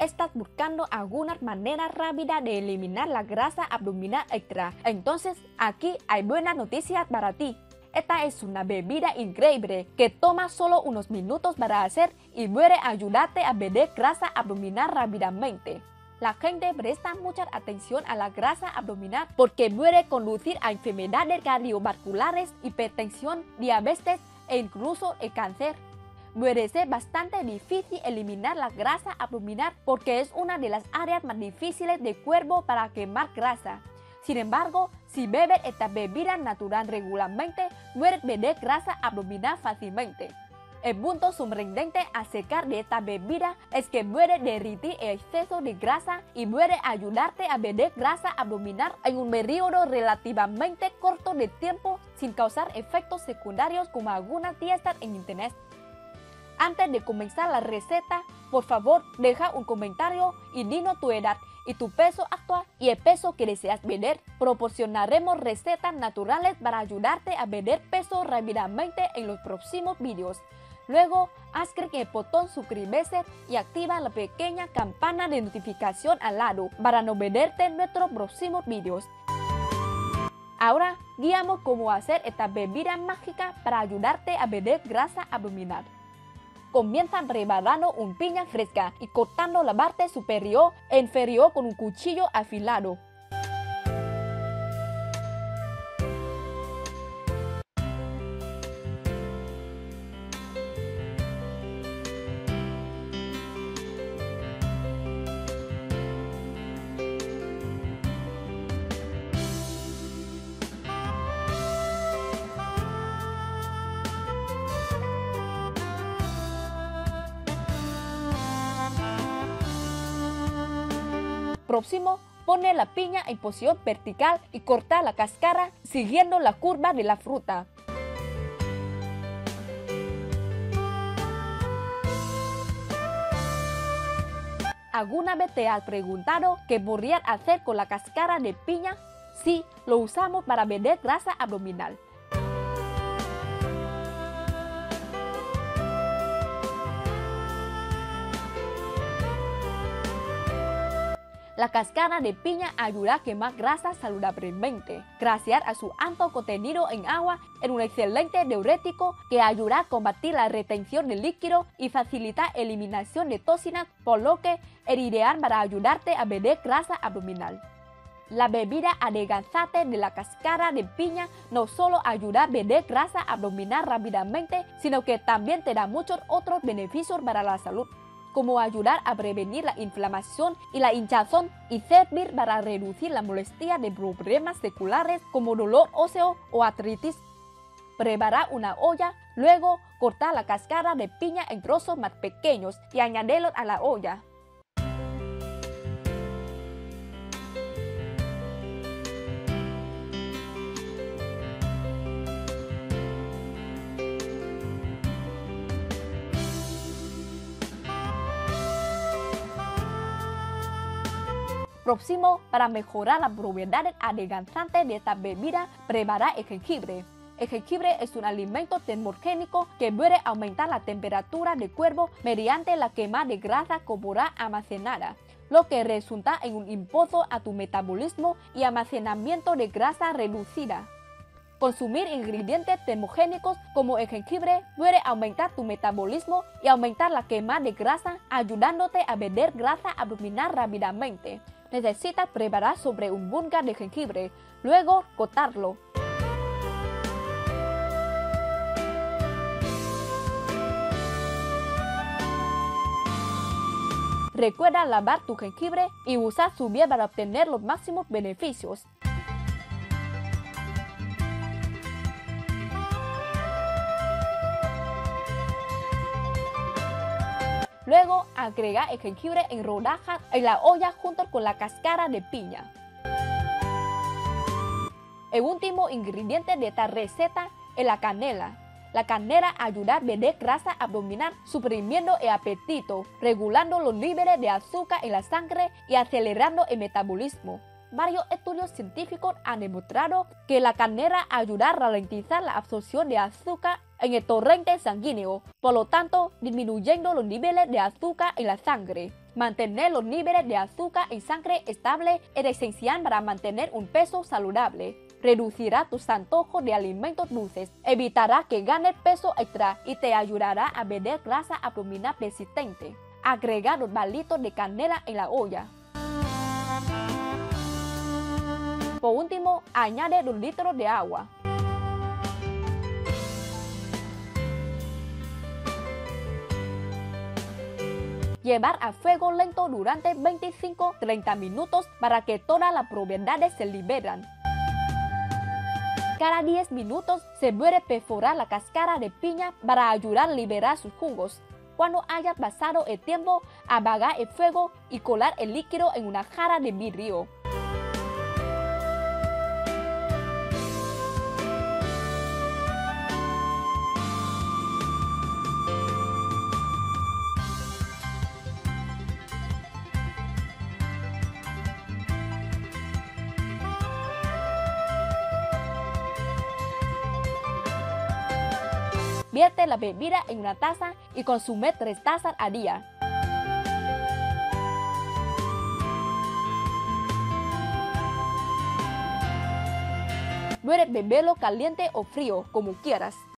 estás buscando alguna manera rápida de eliminar la grasa abdominal extra. Entonces, aquí hay buenas noticias para ti. Esta es una bebida increíble que toma solo unos minutos para hacer y puede ayudarte a perder grasa abdominal rápidamente. La gente presta mucha atención a la grasa abdominal porque puede conducir a enfermedades cardiovasculares, hipertensión, diabetes e incluso el cáncer. Puede ser bastante difícil eliminar la grasa abdominal porque es una de las áreas más difíciles del cuerpo para quemar grasa. Sin embargo, si bebes esta bebida natural regularmente, puedes perder grasa abdominal fácilmente. El punto sorprendente acerca de esta bebida es que puede derretir el exceso de grasa y puede ayudarte a perder grasa abdominal en un periodo relativamente corto de tiempo sin causar efectos secundarios como algunas dietas en internet. Antes de comenzar la receta, por favor deja un comentario y dinos tu edad y tu peso actual y el peso que deseas perder. Proporcionaremos recetas naturales para ayudarte a perder peso rápidamente en los próximos vídeos. Luego, haz clic en el botón suscribirse y activa la pequeña campana de notificación al lado para no perderte nuestros próximos vídeos. Ahora, guiamos cómo hacer esta bebida mágica para ayudarte a perder grasa abdominal. Comienza preparando una piña fresca y cortando la parte superior e inferior con un cuchillo afilado. Próximo, pone la piña en posición vertical y corta la cáscara siguiendo la curva de la fruta. ¿Alguna vez te has preguntado qué podrías hacer con la cáscara de piña? Sí, lo usamos para perder grasa abdominal. La cáscara de piña ayuda a quemar grasa saludablemente, gracias a su alto contenido en agua, en un excelente diurético que ayuda a combatir la retención de líquido y facilita la eliminación de toxinas, por lo que es ideal para ayudarte a perder grasa abdominal. La bebida adelgazante de la cáscara de piña no solo ayuda a perder grasa abdominal rápidamente, sino que también te da muchos otros beneficios para la salud, como ayudar a prevenir la inflamación y la hinchazón y servir para reducir la molestia de problemas seculares como dolor óseo o artritis. Prepara una olla, luego corta la cáscara de piña en trozos más pequeños y añádelo a la olla. Próximo, para mejorar las propiedades adelgazantes de esta bebida, prepara el jengibre. El jengibre es un alimento termogénico que puede aumentar la temperatura del cuerpo mediante la quema de grasa corporal almacenada, lo que resulta en un impulso a tu metabolismo y almacenamiento de grasa reducida. Consumir ingredientes termogénicos como el jengibre puede aumentar tu metabolismo y aumentar la quema de grasa, ayudándote a perder grasa abdominal rápidamente. Necesitas preparar sobre un bunga de jengibre, luego cortarlo. Recuerda lavar tu jengibre y usar su piel para obtener los máximos beneficios. Luego, agrega el jengibre en rodajas en la olla junto con la cáscara de piña. El último ingrediente de esta receta es la canela. La canela ayuda a perder grasa abdominal, suprimiendo el apetito, regulando los niveles de azúcar en la sangre y acelerando el metabolismo. Varios estudios científicos han demostrado que la canela ayuda a ralentizar la absorción de azúcar en el torrente sanguíneo, por lo tanto disminuyendo los niveles de azúcar en la sangre, Mantener los niveles de azúcar en sangre estable es esencial para mantener un peso saludable. Reducirá tus antojos de alimentos dulces, evitará que ganes peso extra y te ayudará a perder grasa abdominal persistente. Agrega 2 palitos de canela en la olla. Por último, añade 2 litros de agua. Llevar a fuego lento durante 25-30 minutos para que todas las propiedades se liberan. Cada 10 minutos se puede perforar la cáscara de piña para ayudar a liberar sus jugos. Cuando haya pasado el tiempo, apagar el fuego y colar el líquido en una jarra de vidrio. Vierte la bebida en una taza y consume 3 tazas al día. Puedes beberlo caliente o frío, como quieras.